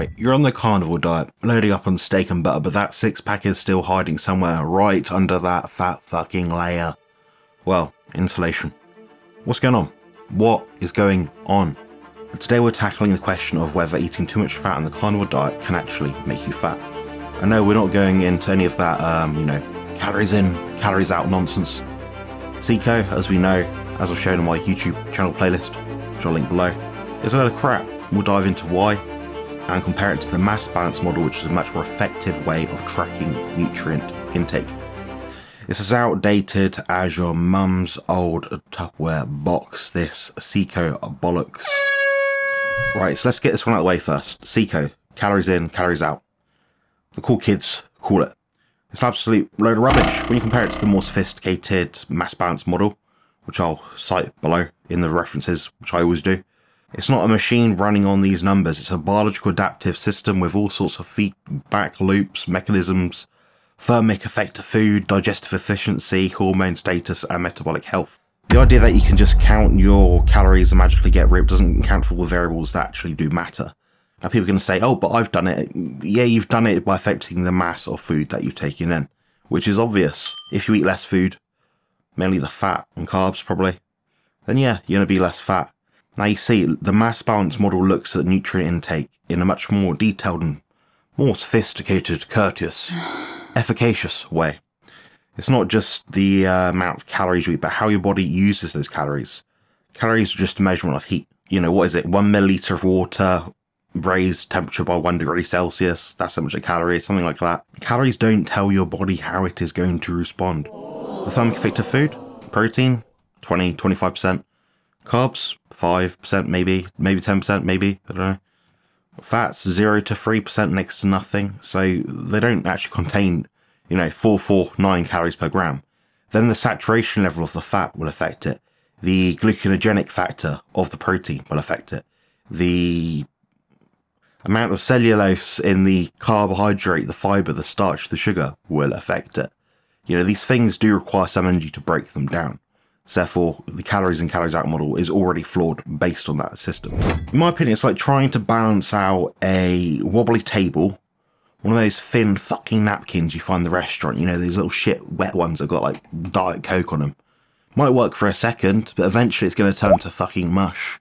right, you're on the carnivore diet, loading up on steak and butter, but that six-pack is still hiding somewhere right under that fat fucking layer. Well, insulation. What's going on? What is going on? Today we're tackling the question of whether eating too much fat on the carnivore diet can actually make you fat. I know we're not going into any of that, you know, calories in, calories out nonsense. CICO, as we know, as I've shown in my YouTube channel playlist, which I'll link below, is a load of crap. We'll dive into why and compare it to the mass balance model, which is a much more effective way of tracking nutrient intake. It's as outdated as your mum's old Tupperware box, this CICO bollocks. Right, so let's get this one out of the way first. CICO, calories in, calories out. The cool kids call it. It's an absolute load of rubbish when you compare it to the more sophisticated mass balance model, which I'll cite below in the references, which I always do. It's not a machine running on these numbers. It's a biological adaptive system with all sorts of feedback loops, mechanisms, thermic effect of food, digestive efficiency, hormone status, and metabolic health. The idea that you can just count your calories and magically get ripped doesn't count for all the variables that actually do matter. Now people are going to say, oh, but I've done it. Yeah, you've done it by affecting the mass of food that you've taken in, which is obvious. If you eat less food, mainly the fat and carbs probably, then yeah, you're going to be less fat. Now you see, the mass balance model looks at nutrient intake in a much more detailed and more sophisticated, courteous, efficacious way. It's not just the amount of calories you eat, but how your body uses those calories. Calories are just a measurement of heat. You know, what is it? 1 milliliter of water raised temperature by 1 degree Celsius. That's how much a calorie is, something like that. Calories don't tell your body how it is going to respond. The thermic effect of food, protein, 20, 25%. Carbs, 5% maybe 10%, maybe, I don't know. Fats, 0 to 3%, next to nothing. So they don't actually contain, you know, 449 calories per gram. Then the saturation level of the fat will affect it. The glucanogenic factor of the protein will affect it. The amount of cellulose in the carbohydrate, the fiber, the starch, the sugar will affect it. You know, these things do require some energy to break them down. So therefore, the calories in, calories out model is already flawed based on that system. In my opinion, it's like trying to balance out a wobbly table, one of those thin fucking napkins you find in the restaurant, you know, these little shit wet ones that got like Diet Coke on them. Might work for a second, but eventually it's going to turn to fucking mush.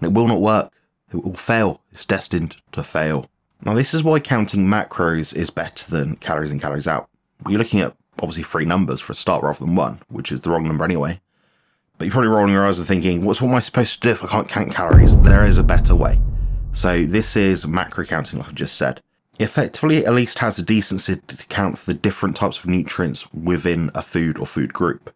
And it will not work. It will fail. It's destined to fail. Now this is why counting macros is better than calories in, calories out. You're looking at obviously 3 numbers for a start rather than 1, which is the wrong number anyway. But you're probably rolling your eyes and thinking, what am I supposed to do if I can't count calories? There is a better way. So this is macro counting, like I just said. Effectively, it at least has the decency to count for the different types of nutrients within a food or food group.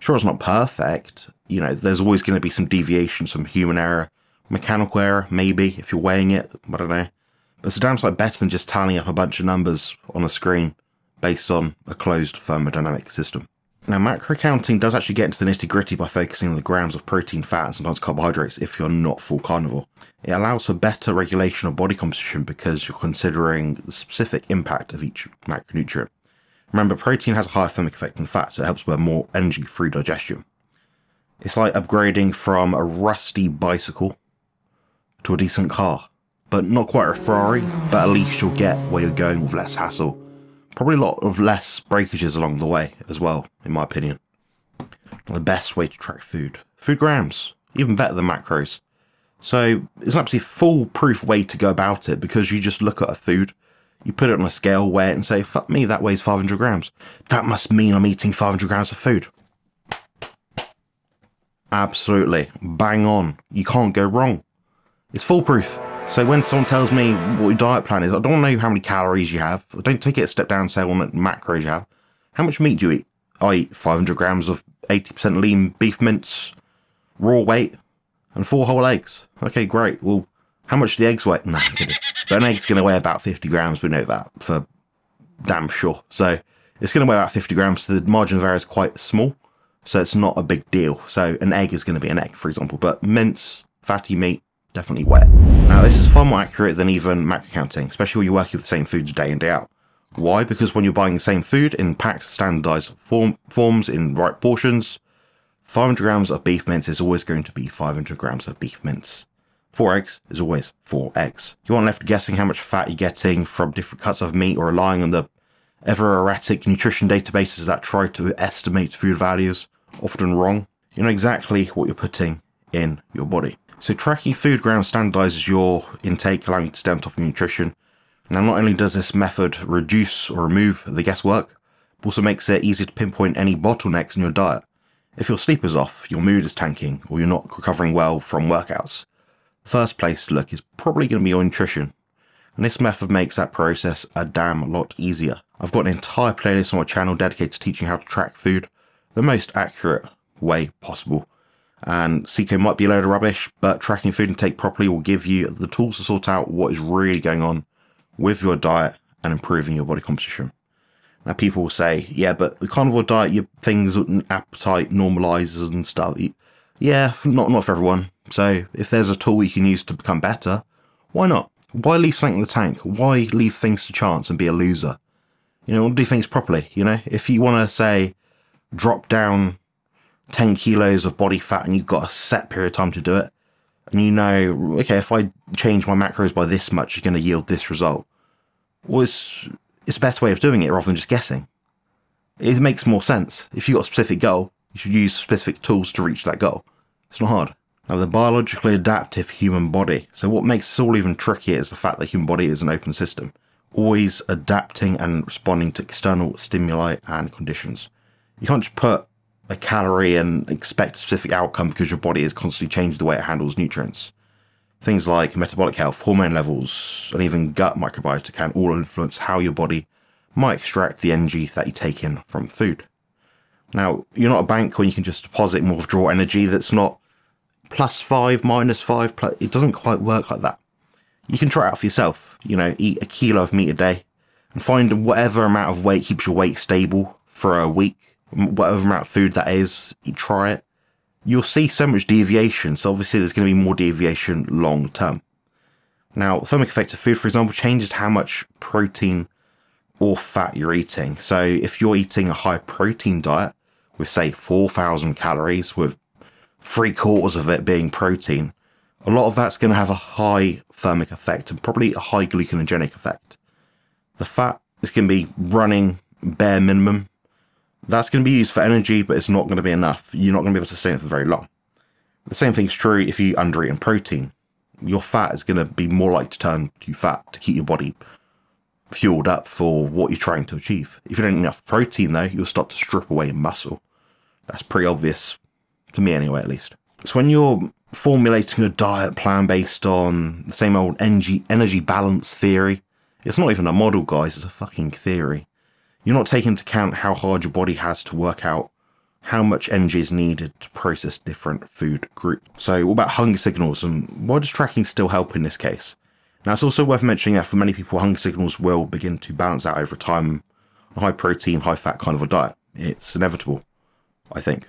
Sure, it's not perfect. You know, there's always going to be some deviation, some human error, mechanical error, maybe, if you're weighing it, I don't know. But it's a damn sight better than just tallying up a bunch of numbers on a screen based on a closed thermodynamic system. Now, macro counting does actually get into the nitty-gritty by focusing on the grams of protein, fat, and sometimes carbohydrates if you're not full carnivore. It allows for better regulation of body composition because you're considering the specific impact of each macronutrient. Remember, protein has a higher thermic effect than fat, so it helps burn more energy through digestion. It's like upgrading from a rusty bicycle to a decent car. But not quite a Ferrari, but at least you'll get where you're going with less hassle. Probably a lot of less breakages along the way as well, in my opinion. The best way to track food. Food grams, even better than macros. So it's an absolutely foolproof way to go about it because you just look at a food, you put it on a scale, weigh it and say, fuck me, that weighs 500 grams. That must mean I'm eating 500 grams of food. Absolutely, bang on. You can't go wrong. It's foolproof. So when someone tells me what your diet plan is, I don't want to know how many calories you have. I don't take it a step down and say what macros you have. How much meat do you eat? I eat 500 grams of 80% lean beef mince, raw weight, and 4 whole eggs. Okay, great. Well, how much do the eggs weigh? No, I'm kidding. But an egg's going to weigh about 50 grams. We know that for damn sure. So it's going to weigh about 50 grams. So the margin of error is quite small. So it's not a big deal. So an egg is going to be an egg, for example. But mince, fatty meat, definitely wet. Now this is far more accurate than even macro counting, especially when you're working with the same foods day in, day out. Why? Because when you're buying the same food in packed standardized forms in right portions, 500 grams of beef mince is always going to be 500 grams of beef mince. 4 eggs is always 4 eggs. You aren't left guessing how much fat you're getting from different cuts of meat or relying on the ever erratic nutrition databases that try to estimate food values, often wrong. You know exactly what you're putting in your body. So tracking food gram standardizes your intake, allowing you to stay on top of nutrition. Now not only does this method reduce or remove the guesswork, but also makes it easier to pinpoint any bottlenecks in your diet. If your sleep is off, your mood is tanking, or you're not recovering well from workouts, the first place to look is probably going to be your nutrition. And this method makes that process a damn lot easier. I've got an entire playlist on my channel dedicated to teaching how to track food the most accurate way possible. And CICO might be a load of rubbish, but tracking food intake properly will give you the tools to sort out what is really going on with your diet and improving your body composition. Now people will say, yeah, but the carnivore diet, your things, appetite normalizes and stuff. Yeah, not for everyone. So if there's a tool you can use to become better, why not? Why leave something in the tank? Why leave things to chance and be a loser? You know, do things properly. You know, if you want to say drop down 10 kilos of body fat and you've got a set period of time to do it, and you know, okay, if I change my macros by this much, it's going to yield this result. Well, it's a better way of doing it rather than just guessing. It makes more sense. If you've got a specific goal, you should use specific tools to reach that goal. It's not hard. Now, the biologically adaptive human body. So what makes this all even trickier is the fact that the human body is an open system, always adapting and responding to external stimuli and conditions. You can't just put a calorie and expect a specific outcome because your body is constantly changing the way it handles nutrients. Things like metabolic health, hormone levels, and even gut microbiota can all influence how your body might extract the energy that you take in from food. Now, you're not a bank where you can just deposit and withdraw energy that's not +5, -5, plus, it doesn't quite work like that. You can try it out for yourself. You know, eat a kilo of meat a day and find whatever amount of weight keeps your weight stable for a week, whatever amount of food that is, you try it. You'll see so much deviation, so obviously there's going to be more deviation long term. Now, the thermic effect of food, for example, changes how much protein or fat you're eating. So if you're eating a high protein diet with, say, 4,000 calories, with 3/4 of it being protein, a lot of that's going to have a high thermic effect and probably a high glucanogenic effect. The fat is going to be running bare minimum. That's going to be used for energy, but it's not going to be enough. You're not going to be able to sustain it for very long. The same thing's true if you undereat in protein. Your fat is going to be more likely to turn to fat to keep your body fueled up for what you're trying to achieve. If you don't eat enough protein, though, you'll start to strip away muscle. That's pretty obvious, to me anyway, at least. So when you're formulating a diet plan based on the same old energy balance theory, it's not even a model, guys, it's a fucking theory. You're not taking into account how hard your body has to work out how much energy is needed to process different food groups. So what about hunger signals, and why does tracking still help in this case? Now, it's also worth mentioning that for many people, hunger signals will begin to balance out over time. A high protein, high fat kind of a diet, it's inevitable, I think.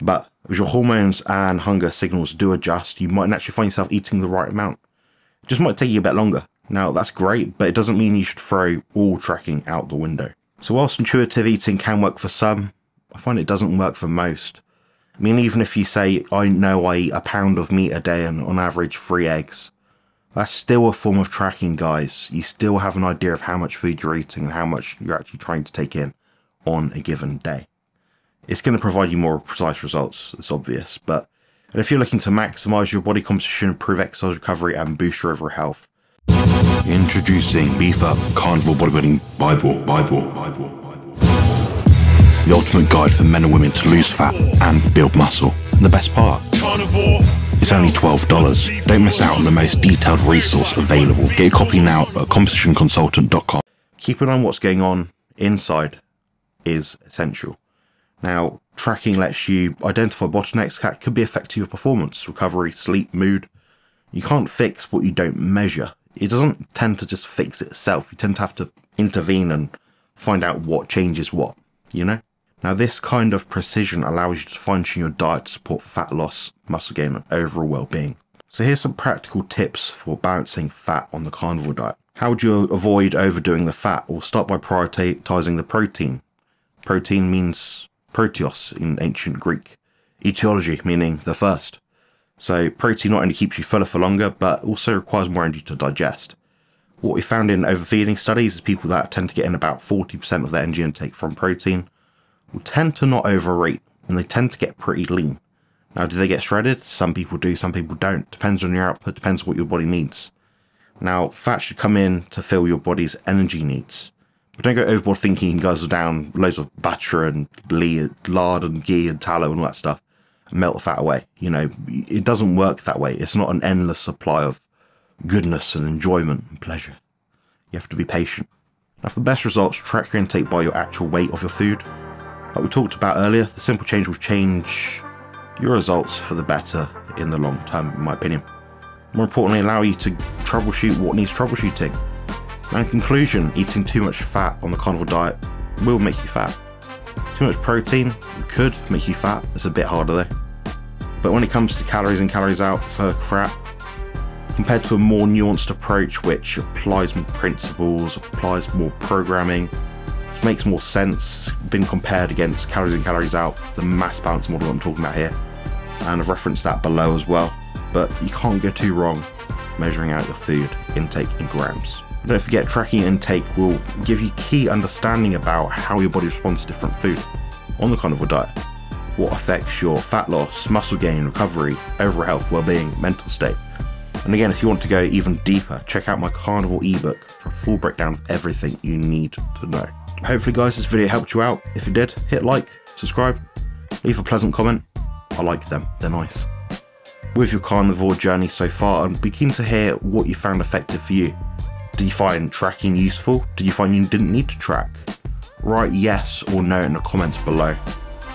But as your hormones and hunger signals do adjust, you might actually find yourself eating the right amount. It just might take you a bit longer. Now, that's great, but it doesn't mean you should throw all tracking out the window. So whilst intuitive eating can work for some, I find it doesn't work for most. I mean, even if you say, I know I eat a pound of meat a day and on average 3 eggs, that's still a form of tracking, guys. You still have an idea of how much food you're eating and how much you're actually trying to take in on a given day. It's going to provide you more precise results, it's obvious, but and if you're looking to maximize your body composition, improve exercise recovery, and boost your overall health, introducing Beef Up Carnivore Bodybuilding Bible. The ultimate guide for men and women to lose fat and build muscle. And the best part, it's only $12. Don't miss out on the most detailed resource available. Get your copy now at compositionconsultant.com. Keeping an eye on what's going on inside is essential. Now, tracking lets you identify bottlenecks that could be affecting your performance, recovery, sleep, mood. You can't fix what you don't measure. It doesn't tend to just fix itself. You tend to have to intervene and find out what changes what, you know? Now, this kind of precision allows you to fine-tune your diet to support fat loss, muscle gain, and overall well-being. So here's some practical tips for balancing fat on the carnivore diet. How would you avoid overdoing the fat? Well, start by prioritizing the protein. Protein means proteos in ancient Greek. Etiology, meaning the first. So protein not only keeps you fuller for longer, but also requires more energy to digest. What we found in overfeeding studies is people that tend to get in about 40% of their energy intake from protein will tend to not overeat, and they tend to get pretty lean. Now, do they get shredded? Some people do, some people don't. Depends on your output, depends on what your body needs. Now, fat should come in to fill your body's energy needs. But don't go overboard thinking you can guzzle down loads of butter and lard and ghee and tallow and all that stuff and melt the fat away. You know, it doesn't work that way. It's not an endless supply of goodness and enjoyment and pleasure. You have to be patient. Now, for the best results, track your intake by your actual weight of your food. Like we talked about earlier, the simple change will change your results for the better in the long term, in my opinion. More importantly, allow you to troubleshoot what needs troubleshooting. And in conclusion, eating too much fat on the carnivore diet will make you fat. Too much protein could make you fat. It's a bit harder though. But when it comes to calories in, calories out, crap, compared to a more nuanced approach which applies more principles, applies more programming, makes more sense, been compared against calories in, calories out, the mass balance model I'm talking about here, and I've referenced that below as well. But you can't go too wrong measuring out your food intake in grams. And don't forget, tracking intake will give you key understanding about how your body responds to different food on the carnivore diet, what affects your fat loss, muscle gain, recovery, overall health, well-being, mental state. And again, if you want to go even deeper, check out my carnivore ebook for a full breakdown of everything you need to know. Hopefully guys, this video helped you out. If it did, hit like, subscribe, leave a pleasant comment. I like them, they're nice. With your carnivore journey so far, I'd be keen to hear what you found effective for you. Did you find tracking useful? Did you find you didn't need to track? Write yes or no in the comments below.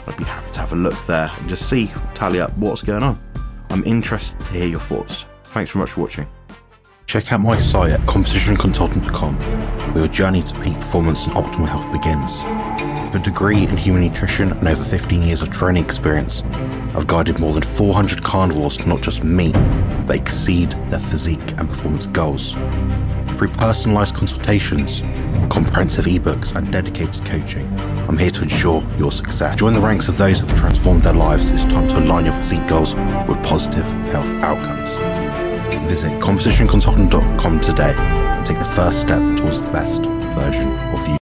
I'd be happy to have a look there and just see, tally up what's going on. I'm interested to hear your thoughts. Thanks very much for watching. Check out my site at compositionconsultant.com, where your journey to peak performance and optimal health begins. With a degree in human nutrition and over 15 years of training experience, I've guided more than 400 carnivores to not just meet, but exceed their physique and performance goals. Through personalised consultations, comprehensive ebooks and dedicated coaching, I'm here to ensure your success. Join the ranks of those who have transformed their lives. It's time to align your physique goals with positive health outcomes. Visit compositionconsultant.com today and take the first step towards the best version of you.